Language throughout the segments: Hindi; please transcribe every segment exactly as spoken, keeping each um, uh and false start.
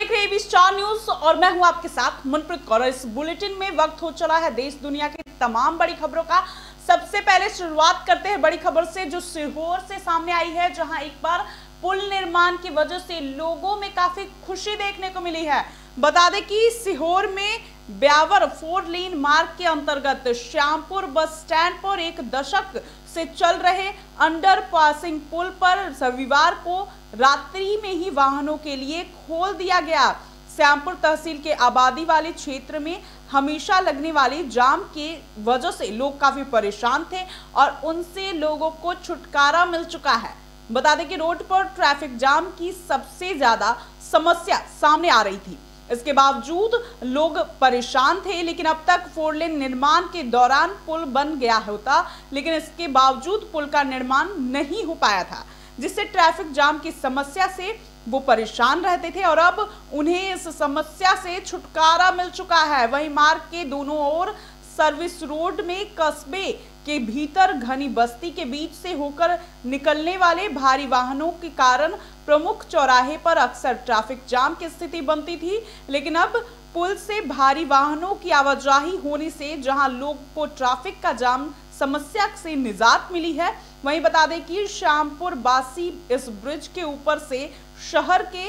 देख रहे हैं ए बी स्टार न्यूज और मैं हूं आपके साथ मनप्रीत कौर। इस बुलेटिन में वक्त हो चला है देश दुनिया की तमाम बड़ी खबरों का। सबसे पहले शुरुआत करते हैं बड़ी खबर से जो सिहोर से सामने आई है, जहां एक बार पुल निर्माण की वजह से लोगों में काफी खुशी देखने को मिली है। बता दें कि सिहोर में ब्यावर फोर लेन मार्ग के अंतर्गत श्यामपुर बस स्टैंड पर एक दशक से चल रहे अंडर पासिंग पुल पर रविवार को रात्रि में ही वाहनों के लिए खोल दिया गया। श्यामपुर तहसील के आबादी वाले क्षेत्र में हमेशा लगने वाले जाम के वजह से लोग काफी परेशान थे और उनसे लोगों को छुटकारा मिल चुका है। बता दें कि रोड पर ट्रैफिक जाम की सबसे ज्यादा समस्या सामने आ रही थी, इसके बावजूद लोग परेशान थे। लेकिन अब तक फोर लेन निर्माण के दौरान पुल बन गया होता, लेकिन इसके बावजूद पुल का निर्माण नहीं हो पाया था, जिससे ट्रैफिक जाम की समस्या से वो परेशान रहते थे और अब उन्हें इस समस्या से छुटकारा मिल चुका है। वहीं मार्ग के दोनों ओर सर्विस रोड में कस्बे के भीतर घनी बस्ती के बीच से होकर निकलने वाले भारी वाहनों के कारण प्रमुख चौराहे पर अक्सर ट्रैफिक जाम की स्थिति बनती थी। लेकिन अब पुल से भारी वाहनों की आवाजाही होने से जहां लोग को ट्रैफिक का जाम समस्या से निजात मिली है, वहीं बता दें कि श्यामपुर बासी इस ब्रिज के ऊपर से शहर के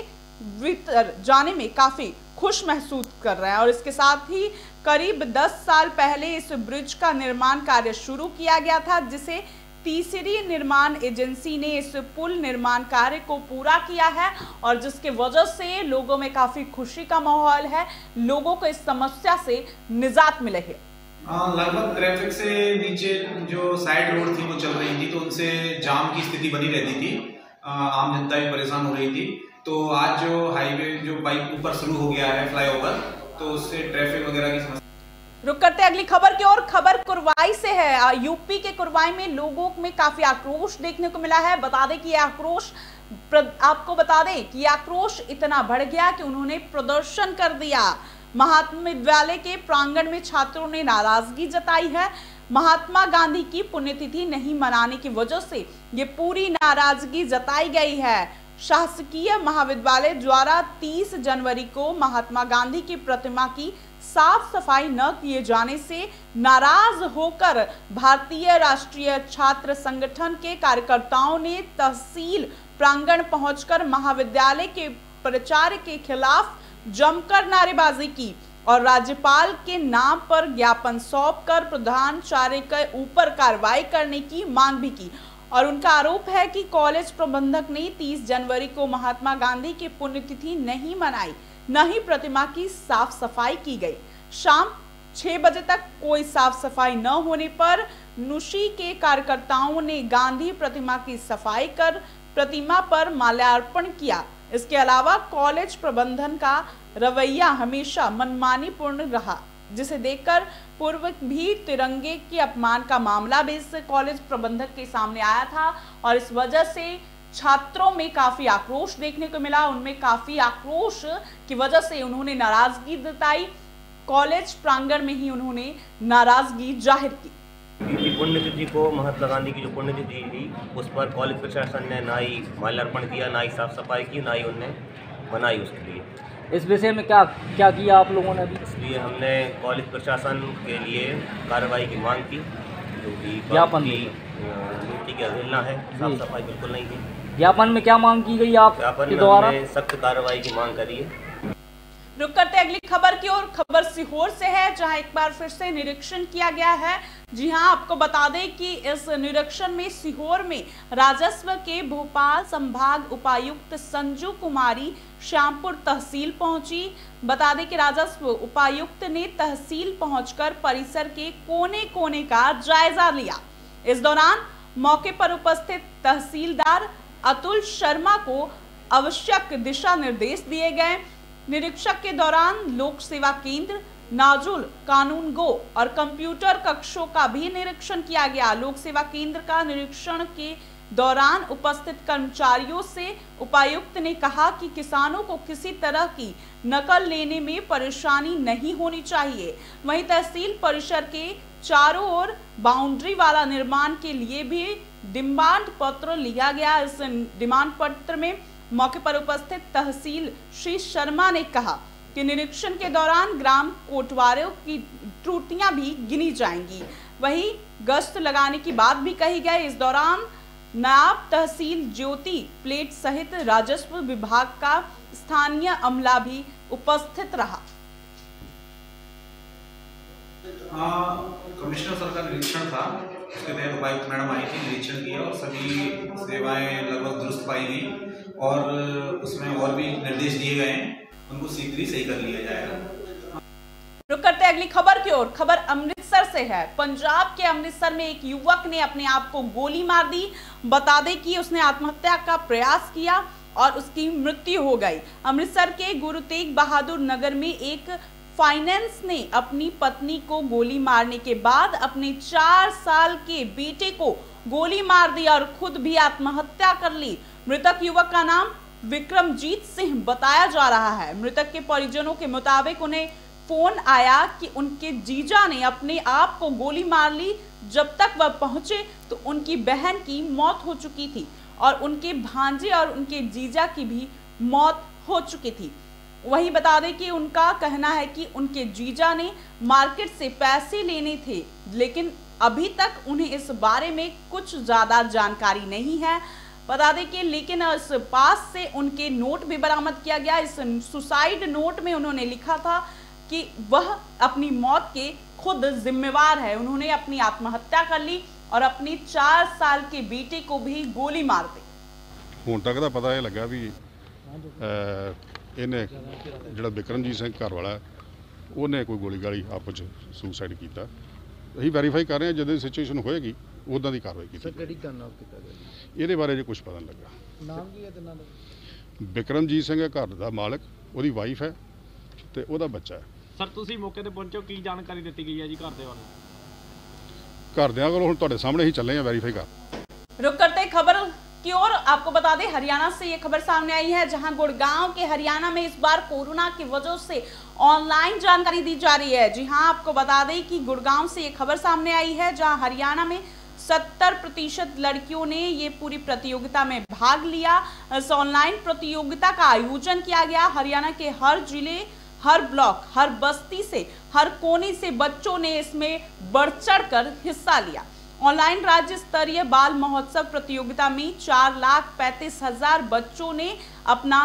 भीतर जाने में काफी खुश महसूस कर रहे हैं। और इसके साथ ही करीब दस साल पहले इस ब्रिज का निर्माण कार्य शुरू किया गया था, जिसे तीसरी निर्माण एजेंसी ने इस पुल निर्माण कार्य को पूरा किया है और जिसके वजह से लोगों में काफी खुशी का माहौल है। लोगों को इस समस्या से निजात मिले है। लगभग ट्रैफिक से नीचे जो साइड रोड थी वो चल रही थी, तो उनसे जाम की स्थिति बनी रहती थी, आम जनता भी परेशान हो रही थी। तो आज जो हाईवे जो बाइक ऊपर शुरू हो गया है फ्लाईओवर, तो उससे ट्रैफिक वगैरह की समस्या। रुक करते हैं अगली खबर की ओर। खबर कुरवाई से है। यूपी के कुरवाई में लोगों में काफी आक्रोश देखने को मिला है। बता दें कि यह आक्रोश आपको बता दें कि यह आक्रोश इतना बढ़ गया कि उन्होंने प्रदर्शन कर दिया। महात्मा विद्यालय के प्रांगण में छात्रों ने नाराजगी जताई है। महात्मा गांधी की पुण्यतिथि नहीं मनाने की वजह से ये पूरी नाराजगी जताई गई है। शासकीय महाविद्यालय द्वारा तीस जनवरी को महात्मा गांधी की प्रतिमा की साफ सफाई न किए जाने से नाराज होकर भारतीय राष्ट्रीय छात्र संगठन के कार्यकर्ताओं ने तहसील प्रांगण पहुंचकर महाविद्यालय के प्राचार्य के खिलाफ जमकर नारेबाजी की और राज्यपाल के नाम पर ज्ञापन सौंप कर प्रधानाचार्य के ऊपर कार्रवाई करने की मांग भी की। और उनका आरोप है कि कॉलेज प्रबंधक ने तीस जनवरी को महात्मा गांधी की पुण्यतिथि नहीं मनाई, न ही प्रतिमा की साफ सफाई की गई। शाम छह बजे तक कोई साफ सफाई न होने पर नुशी के कार्यकर्ताओं ने गांधी प्रतिमा की सफाई कर प्रतिमा पर माल्यार्पण किया। इसके अलावा कॉलेज प्रबंधन का रवैया हमेशा मनमानी पूर्ण रहा, जिसे देखकर पूर्व भी तिरंगे के अपमान का मामला भी इस कॉलेज प्रबंधक के सामने आया था और इस वजह से छात्रों में काफ़ी आक्रोश देखने को मिला। उनमें काफ़ी आक्रोश की वजह से उन्होंने नाराज़गी जताई। कॉलेज प्रांगण में ही उन्होंने नाराज़गी जाहिर की। पुण्यतिथि को, महात्मा गांधी की जो पुण्यतिथि थी, उस पर कॉलेज प्रशासन ने ना ही माल्यार्पण किया, ना ही साफ सफाई की, ना ही उन्हें मनाई उसके लिए। इस विषय में क्या क्या किया आप लोगों ने अभी? इसलिए हमने कॉलेज प्रशासन के लिए कार्रवाई की मांग की, जो कि ज्ञापन की नीति की अवहेलना है, साफ सफाई बिल्कुल नहीं है। ज्ञापन में क्या मांग की गई आप के द्वारा? सख्त कार्रवाई की मांग करी है। रुक करते अगली खबर की ओर। खबर सीहोर से है, जहां एक बार फिर से निरीक्षण किया गया है। जी हां, आपको बता दें कि इस निरीक्षण में सीहोर में राजस्व के भोपाल संभाग उपायुक्त संजू कुमारी श्यामपुर तहसील पहुंची। बता दें कि राजस्व उपायुक्त ने तहसील पहुंचकर परिसर के कोने कोने का जायजा लिया। इस दौरान मौके पर उपस्थित तहसीलदार अतुल शर्मा को आवश्यक दिशा निर्देश दिए गए। निरीक्षक के दौरान लोक सेवा केंद्र, नाजुल, कानून गो और कंप्यूटर कक्षों का भी निरीक्षण किया गया। लोक सेवा केंद्र का निरीक्षण के दौरान उपस्थित कर्मचारियों से उपायुक्त ने कहा कि किसानों को किसी तरह की नकल लेने में परेशानी नहीं होनी चाहिए। वहीं तहसील परिसर के चारों ओर बाउंड्री वाला निर्माण के लिए भी डिमांड पत्र लिया गया। इस डिमांड पत्र में मौके पर उपस्थित तहसील श्री शर्मा ने कहा कि निरीक्षण के दौरान ग्राम कोटवारों की त्रुटियां भी गिनी जाएंगी। वहीं गश्त लगाने की बात भी कही गई। इस दौरान नायब तहसील ज्योति प्लेट सहित राजस्व विभाग का स्थानीय अमला भी उपस्थित रहा। कमिश्नर सर का निरीक्षण था, उसके तहत उपायुक्त मैडम आई थी, निरीक्षण किया और सभी सेवाएं लगभग दुरुस्त पाई गई और उसमें और भी निर्देश दिए गए हैं, उनको शीघ्र ही सही कर लिया जाएगा। रुक करते हैं अगली खबर की ओर। खबर अमृतसर से है। पंजाब के अमृतसर में एक युवक ने अपने आप को गोली मार दी। बता दें कि उसने आत्महत्या का प्रयास किया और उसकी मृत्यु हो गई। अमृतसर के गुरु तेग बहादुर नगर में एक फाइनेंस ने अपनी पत्नी को गोली मारने के बाद अपने चार साल के बेटे को गोली मार दिया और खुद भी आत्महत्या कर ली। मृतक युवक का नाम विक्रमजीत सिंह बताया जा रहा है। मृतक के परिजनों के मुताबिक उन्हें फोन आया कि उनके जीजा ने अपने आप को गोली मार ली। जब तक वह पहुंचे तो उनकी बहन की मौत हो चुकी थी और उनके भांजे और उनके जीजा की भी मौत हो चुकी थी। वहीं बता दें कि उनका कहना है कि उनके जीजा ने मार्केट से पैसे लेने थे, लेकिन अभी तक उन्हें इस बारे में कुछ ज़्यादा जानकारी नहीं है। बता दें कि लेकिन इस पास से उनके नोट भी बरामद किया गया। इस सुसाइड नोट में उन्होंने लिखा था कि वह अपनी मौत के खुद जिम्मेवार है। उन्होंने अपनी आत्महत्या कर ली और अपने चार साल के बेटे को भी गोली मार दी। हूँ तक का पता यह लगा भी इन्हें जो बिक्रमजीत सिंह घर वाला उन्हें कोई गोली गाली आपस सुसाइड किया। अभी वेरीफाई कर रहे हैं, जब सिचुएशन होएगी उदा की कार्रवाई की। ये बारे जो कुछ पता नहीं लगा। नाम की है बिक्रमजीत सिंह घर का मालिक, वो वाइफ है तो वह बच्चा है। सर तुम मौके पर पहुंचो, की जानकारी दी गई है जी घर के बारे? घरदियां कोल हुण तुहाडे सामने ही चले हैं वेरीफाई कर। रुक करते खबर की ओर। आपको बता दें हरियाणा से ये खबर सामने आई है, जहां गुड़गांव के हरियाणा में इस बार कोरोना की वजह से ऑनलाइन जानकारी दी जा रही है। जी हां, आपको बता दें कि गुड़गांव से ये खबर सामने आई है, जहां हरियाणा में सत्तर प्रतिशत लड़कियों ने ये पूरी प्रतियोगिता में भाग लिया। इस ऑनलाइन प्रतियोगिता का आयोजन किया गया। हरियाणा के हर जिले, हर ब्लॉक, हर बस्ती से, हर कोने से बच्चों ने इसमें बढ़ चढ़कर हिस्सा लिया। ऑनलाइन राज्य स्तरीय बाल महोत्सव प्रतियोगिता में चार लाख पैंतीस हजार बच्चों ने अपना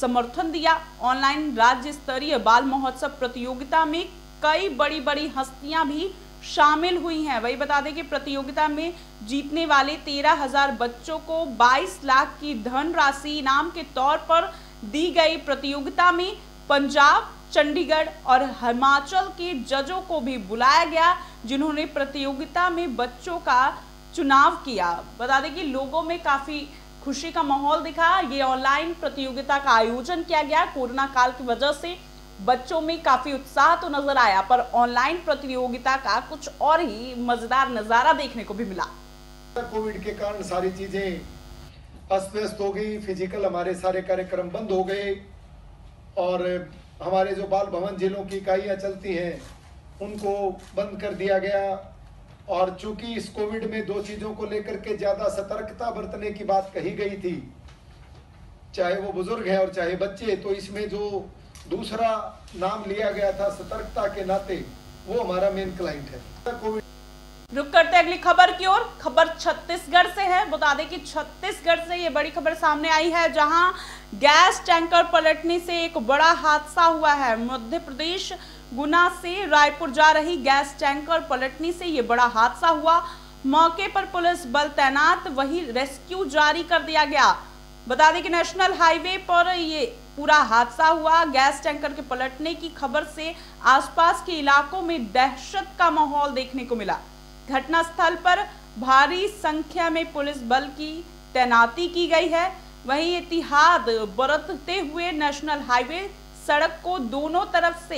समर्थन दिया। ऑनलाइन राज्य स्तरीय बाल महोत्सव प्रतियोगिता में कई बड़ी बड़ी हस्तियां भी शामिल हुई हैं। वही बता दें कि प्रतियोगिता में जीतने वाले तेरह हजार बच्चों को बाईस लाख की धनराशि इनाम के तौर पर दी गई। प्रतियोगिता में पंजाब, चंडीगढ़ और हिमाचल के जजों को भी बुलाया गया, जिन्होंने प्रतियोगिता में बच्चों का चुनाव किया। बता दें कि लोगों में काफ़ी खुशी का माहौल दिखा। ये ऑनलाइन प्रतियोगिता का आयोजन किया गया। कोरोना काल की वजह से बच्चों में काफ़ी उत्साह तो नजर आया, पर ऑनलाइन प्रतियोगिता का कुछ और ही मज़ेदार नज़ारा देखने को भी मिला। कोविड के कारण सारी चीज़ें अस्त व्यस्त हो गई, फिजिकल हमारे सारे कार्यक्रम बंद हो गए और हमारे जो बाल भवन जिलों की इकाइयाँ चलती हैं उनको बंद कर दिया गया। और चूंकि इस कोविड में दो चीज़ों को लेकर के ज़्यादा सतर्कता बरतने की बात कही गई थी, चाहे वो बुजुर्ग हैं और चाहे बच्चे, तो इसमें जो दूसरा नाम लिया गया था सतर्कता के नाते, वो हमारा मेन क्लाइंट है। कोविड रुक करते अगली खबर की ओर। खबर छत्तीसगढ़ से है। बता दें कि छत्तीसगढ़ से ये बड़ी खबर सामने आई है, जहां गैस टैंकर पलटने से एक बड़ा हादसा हुआ है। मध्य प्रदेश गुना से रायपुर जा रही गैस टैंकर पलटने से ये बड़ा हादसा हुआ। मौके पर पुलिस बल तैनात, वहीं रेस्क्यू जारी कर दिया गया। बता दें कि नेशनल हाईवे पर ये पूरा हादसा हुआ। गैस टैंकर के पलटने की खबर से आसपास के इलाकों में दहशत का माहौल देखने को मिला। घटनास्थल पर भारी संख्या में पुलिस बल की तैनाती की गई है। वहीं एहतियात बरतते हुए नेशनल हाईवे सड़क को दोनों तरफ से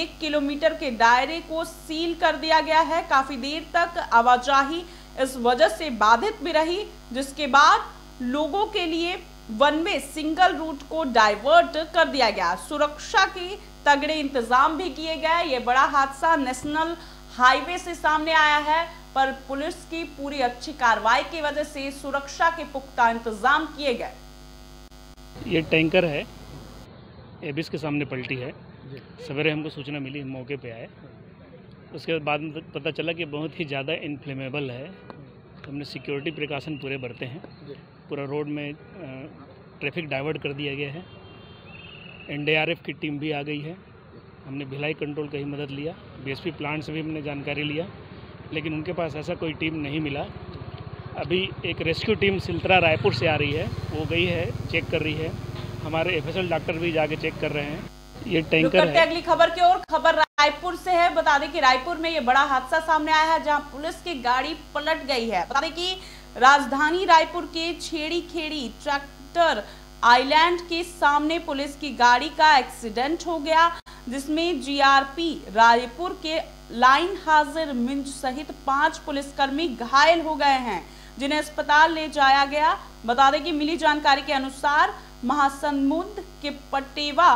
एक किलोमीटर के दायरे को सील कर दिया गया है। काफ़ी देर तक आवाजाही इस वजह से बाधित भी रही, जिसके बाद लोगों के लिए वन वे सिंगल रूट को डाइवर्ट कर दिया गया। सुरक्षा के तगड़े इंतजाम भी किए गए। ये बड़ा हादसा नेशनल हाईवे से सामने आया है, पर पुलिस की पूरी अच्छी कार्रवाई की वजह से सुरक्षा के पुख्ता इंतजाम किए गए। ये टैंकर है, एबिस के सामने पलटी है। सवेरे हमको सूचना मिली, हम मौके पे आए। उसके बाद में पता चला कि बहुत ही ज़्यादा इनफ्लेमेबल है। हमने सिक्योरिटी प्रिकॉशन पूरे बरते हैं। पूरा रोड में ट्रैफिक डाइवर्ट कर दिया गया है। एन डी आर एफ की टीम भी आ गई है। हमने भिलाई कंट्रोल का ही मदद लिया, बी एस पी प्लांट से भी हमने जानकारी लिया, लेकिन उनके पास ऐसा कोई टीम नहीं मिला। अभी एक रेस्क्यू टीम सिलतरा रायपुर से आ रही है, वो गई है, चेक कर रही है। हमारे एफ एस एल डॉक्टर भी जाके चेक कर रहे हैं। ये टैंकर है। अगली खबर की ओर, खबर रायपुर से है। बता दें कि रायपुर में ये बड़ा हादसा सामने आया है, जहां पुलिस की गाड़ी पलट गई है। बता दें कि राजधानी रायपुर के छेड़ी खेड़ी ट्रैक्टर आइलैंड के सामने पुलिस की गाड़ी का एक्सीडेंट हो गया, जिसमें जी आर पी रायपुर के लाइन हाजिर मिंज सहित पांच पुलिसकर्मी घायल हो गए हैं, जिन्हें अस्पताल ले जाया गया। बता दें कि मिली जानकारी के अनुसार महासमुंद के पटेवा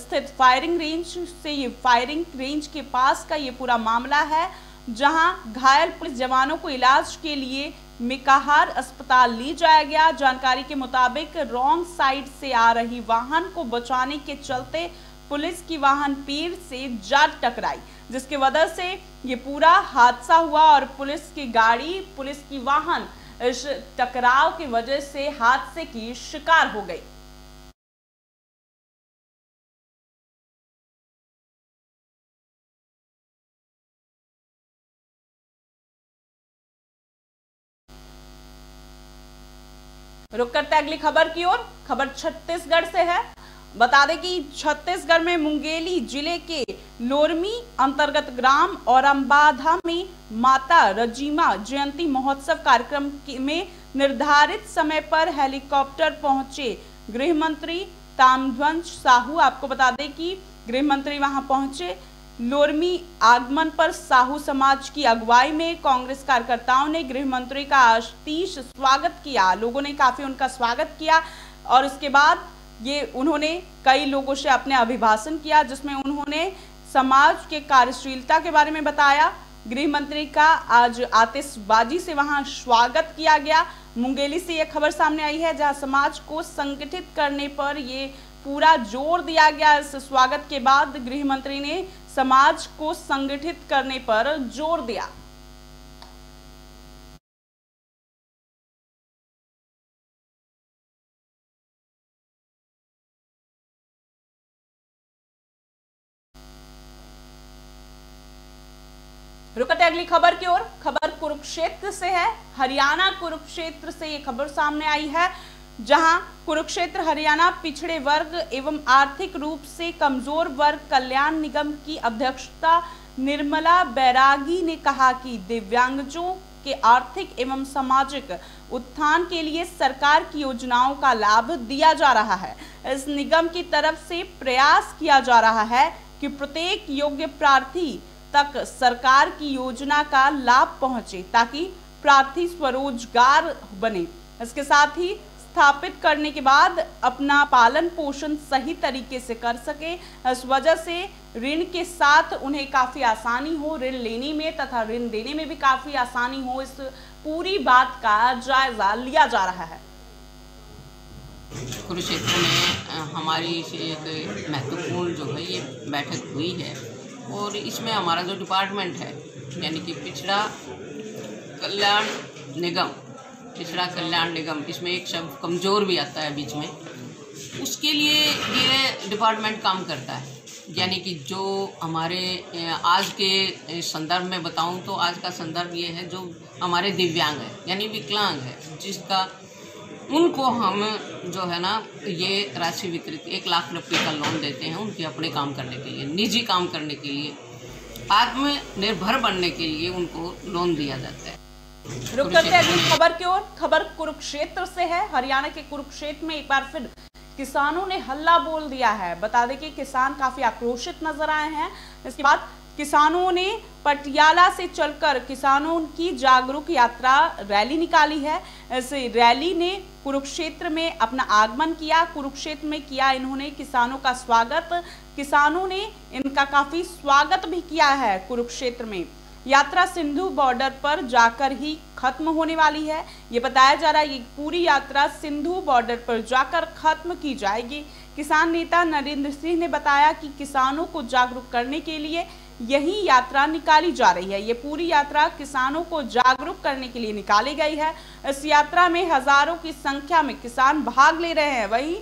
स्थित फायरिंग रेंज से ये फायरिंग रेंज के पास का ये पूरा मामला है, जहां घायल पुलिस जवानों को इलाज के लिए मिकाहार अस्पताल ले जाया गया। जानकारी के मुताबिक रॉन्ग साइड से आ रही वाहन को बचाने के चलते पुलिस की वाहन पेड़ से जा टकराई, जिसके वजह से ये पूरा हादसा हुआ और पुलिस की गाड़ी पुलिस की वाहन इस टकराव की वजह से हादसे की शिकार हो गई। रुक करते अगली खबर की ओर, खबर छत्तीसगढ़ से है। बता दें कि छत्तीसगढ़ में मुंगेली जिले के लोरमी अंतर्गत ग्राम और अंबाधा में माता रजीमा जयंती महोत्सव कार्यक्रम में निर्धारित समय पर हेलीकॉप्टर पहुंचे गृह मंत्री ताम ध्वंज साहू। आपको बता दें कि गृह मंत्री वहां पहुंचे। लोरमी आगमन पर साहू समाज की अगुवाई में कांग्रेस कार्यकर्ताओं ने गृह मंत्री का आशीष स्वागत किया। लोगों ने काफ़ी उनका स्वागत किया और इसके बाद ये उन्होंने कई लोगों से अपने अभिभाषण किया, जिसमें उन्होंने समाज के कार्यशीलता के बारे में बताया। गृह मंत्री का आज आतिशबाजी से वहां स्वागत किया गया। मुंगेली से यह खबर सामने आई है, जहां समाज को संगठित करने पर ये पूरा जोर दिया गया। इस स्वागत के बाद गृह मंत्री ने समाज को संगठित करने पर जोर दिया। रुकते अगली खबर की ओर, खबर कुरुक्षेत्र से है। हरियाणा कुरुक्षेत्र से ये खबर सामने आई है, जहां कुरुक्षेत्र हरियाणा पिछड़े वर्ग एवं आर्थिक रूप से कमजोर वर्ग कल्याण निगम की अध्यक्षता निर्मला बैरागी ने कहा कि दिव्यांगजों के आर्थिक एवं सामाजिक उत्थान के लिए सरकार की योजनाओं का लाभ दिया जा रहा है। इस निगम की तरफ से प्रयास किया जा रहा है कि प्रत्येक योग्य प्रार्थी तक सरकार की योजना का लाभ पहुंचे, ताकि प्रार्थी स्वरोजगार बने। इसके साथ ही स्थापित करने के बाद अपना पालन पोषण सही तरीके से कर सके। इस वजह से ऋण के साथ उन्हें काफ़ी आसानी हो, ऋण लेने में तथा ऋण देने में भी काफ़ी आसानी हो। इस पूरी बात का जायजा लिया जा रहा है। कुरुक्षेत्र में हमारी एक महत्वपूर्ण जो है ये बैठक हुई है और इसमें हमारा जो डिपार्टमेंट है, यानी कि पिछड़ा कल्याण निगम पिछड़ा कल्याण निगम, इसमें एक शब्द कमज़ोर भी आता है बीच में, उसके लिए ये डिपार्टमेंट काम करता है। यानी कि जो हमारे आज के संदर्भ में बताऊं तो आज का संदर्भ ये है, जो हमारे दिव्यांग है यानी विकलांग है, जिसका उनको हम जो है ना ये राशि वितरित एक लाख रुपये का लोन देते हैं, उनके अपने काम करने के लिए, निजी काम करने के लिए, आत्मनिर्भर बनने के लिए उनको लोन दिया जाता है। रुक करते हैं अगली खबर की ओर, खबर कुरुक्षेत्र से है। हरियाणा के कुरुक्षेत्र में एक बार फिर किसानों ने हल्ला बोल दिया है। बता दें कि किसान काफी आक्रोशित नजर आए हैं। इसके बाद किसानों ने पटियाला से चलकर किसानों की जागरूक यात्रा रैली निकाली है। इस रैली ने कुरुक्षेत्र में अपना आगमन किया। कुरुक्षेत्र में किया इन्होंने किसानों का स्वागत, किसानों ने इनका काफी स्वागत भी किया है। कुरुक्षेत्र में यात्रा सिंधु बॉर्डर पर जाकर ही खत्म होने वाली है। ये बताया जा रहा है ये पूरी यात्रा सिंधु बॉर्डर पर जाकर खत्म की जाएगी। किसान नेता नरेंद्र सिंह ने बताया कि किसानों को जागरूक करने के लिए यही यात्रा निकाली जा रही है। ये पूरी यात्रा किसानों को जागरूक करने के लिए निकाली गई है। इस यात्रा में हजारों की संख्या में किसान भाग ले रहे हैं। वहीं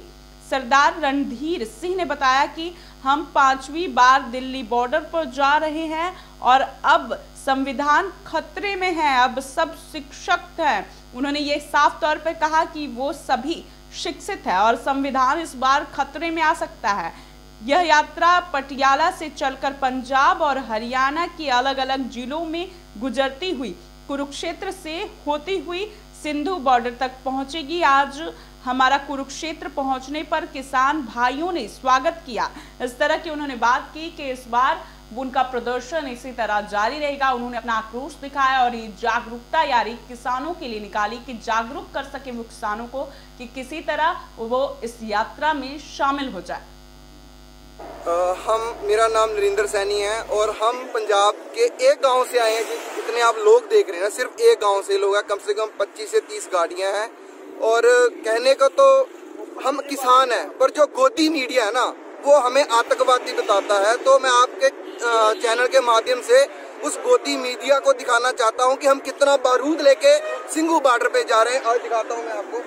सरदार रणधीर सिंह ने बताया कि हम पांचवी बार दिल्ली बॉर्डर पर जा रहे हैं और अब संविधान खतरे में है, अब सब शिक्षित हैं। उन्होंने ये साफ तौर पर कहा कि वो सभी शिक्षित है और संविधान इस बार खतरे में आ सकता है। यह यात्रा पटियाला से चलकर पंजाब और हरियाणा के अलग अलग जिलों में गुजरती हुई कुरुक्षेत्र से होती हुई सिंधु बॉर्डर तक पहुंचेगी। आज हमारा कुरुक्षेत्र पहुंचने पर किसान भाइयों ने स्वागत किया। इस तरह की उन्होंने बात की कि इस बार उनका प्रदर्शन इसी तरह जारी रहेगा। उन्होंने अपना आक्रोश दिखाया और ये जागरूकता यारी किसानों के लिए निकाली कि जागरूक कर सके वो किसानों को कि किसी तरह वो इस यात्रा में शामिल हो जाए। हम मेरा नाम नरेंद्र सैनी है और हम पंजाब के एक गांव से आए हैं। जितने आप लोग देख रहे हैं ना, सिर्फ एक गांव से लोग हैं, कम से कम पच्चीस से तीस गाड़ियां हैं। और कहने को तो हम किसान हैं, पर जो गोदी मीडिया है ना, वो हमें आतंकवादी बताता है। तो मैं आपके चैनल के माध्यम से उस गोदी मीडिया को दिखाना चाहता हूँ कि हम कितना बारूद लेके सिंगू बॉर्डर पे जा रहे हैं। और दिखाता हूँ मैं आपको,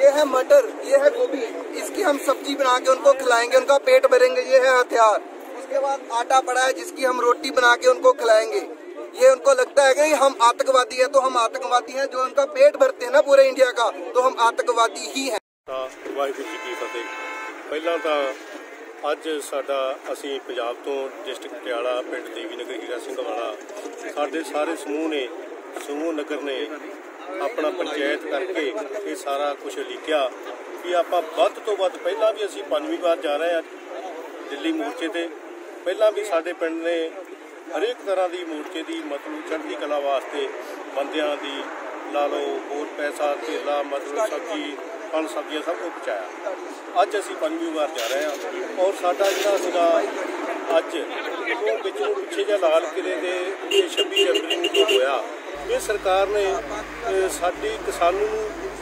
ये है मटर, ये है गोभी, इसकी हम सब्जी बना के उनको खिलाएंगे, उनका पेट भरेंगे। ये है हथियार। उसके बाद आटा पड़ा है जिसकी हम रोटी बना के उनको खिलाएंगे। ये उनको लगता है कि हम आतंकवादी हैं, तो हम आतंकवादी हैं। जो उनका पेट भरते हैं ना पूरे इंडिया का, तो हम आतंकवादी ही हैं। वाहिगुरू जी की फतेह। पहला तो अज साडा असीं पंजाब तो डिस्ट्रिक्ट पटियाला पिंड देवी नगर हीरा सिंह वाला साडे सारे समूह ने समूह नगर ने अपना पंचायत करके ये सारा कुछ लिखिया कि आपां वध तो वध पहला भी असीं पंजवीं बार जा रहे हैं दिल्ली मोर्चे ते। पहला भी साडे पिंड ने हरेक तरह की मोर्चे की मतलब चढ़ती कला वास्ते बंदियां दी ला लो होर पैसा तेला मतलब सब्जी फल सब्जियां सब कुछ पहुँचाया। अज असीं पंजवीं बार जा रहे हैं और साडा जिहड़ा सीगा अज वो पिछों पिछे जिहा लाल किले के छब्बी जनवरी में होया। ये सरकार ने साडी किसानों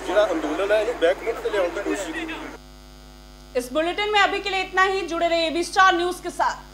जिहड़ा अंदोलन है इहनूं बैकफुट ते लिआउण दी कोशिश की। इस बुलेटिन में अभी के लिए इतना ही। जुड़े रहिए ए बी स्टार न्यूज़ के साथ।